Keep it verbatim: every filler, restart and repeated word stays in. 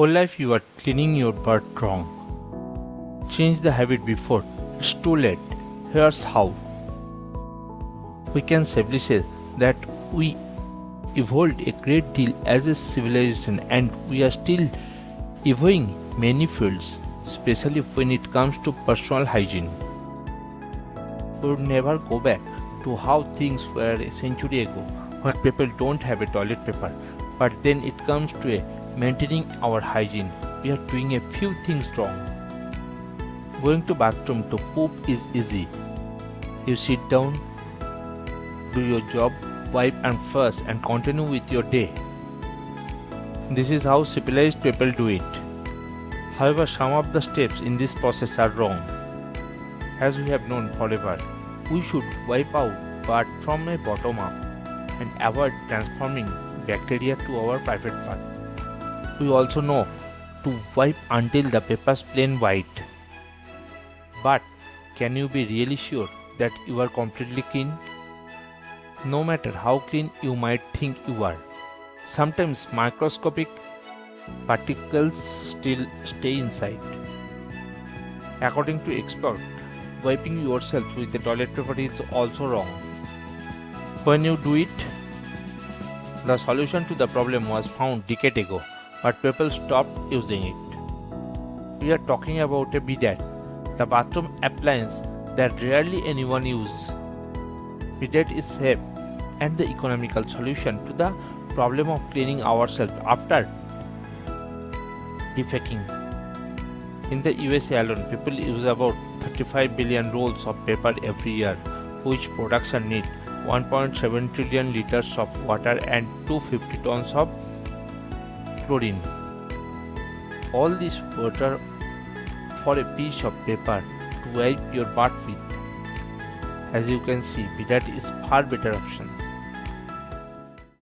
whole life you are cleaning your birth wrong. Change the habit before it's too late. Here's how. We can safely say that we evolved a great deal as a civilization, and we are still evolving many fields, especially when it comes to personal hygiene. We would never go back to how things were a century ago, where people don't have a toilet paper. But then it comes to a maintaining our hygiene, we are doing a few things wrong. Going to bathroom to poop is easy. You sit down, do your job, wipe and flush, and continue with your day. This is how civilized people do it. However, some of the steps in this process are wrong. As we have known forever, we should wipe out but from a bottom up and avoid transforming bacteria to our private part. We also know to wipe until the paper is plain white. But can you be really sure that you are completely clean? No matter how clean you might think you are, sometimes microscopic particles still stay inside. According to experts, wiping yourself with the toilet paper is also wrong. When you do it, the solution to the problem was found decades ago, but people stopped using it. We are talking about a bidet, the bathroom appliance that rarely anyone uses. Bidet is safe and the economical solution to the problem of cleaning ourselves after defecating. In the U S A alone, people use about thirty-five billion rolls of paper every year, which production needs one point seven trillion liters of water and two hundred fifty tons of chlorine. All this water for a piece of paper to wipe your butt with. As you can see, bidet is far better option.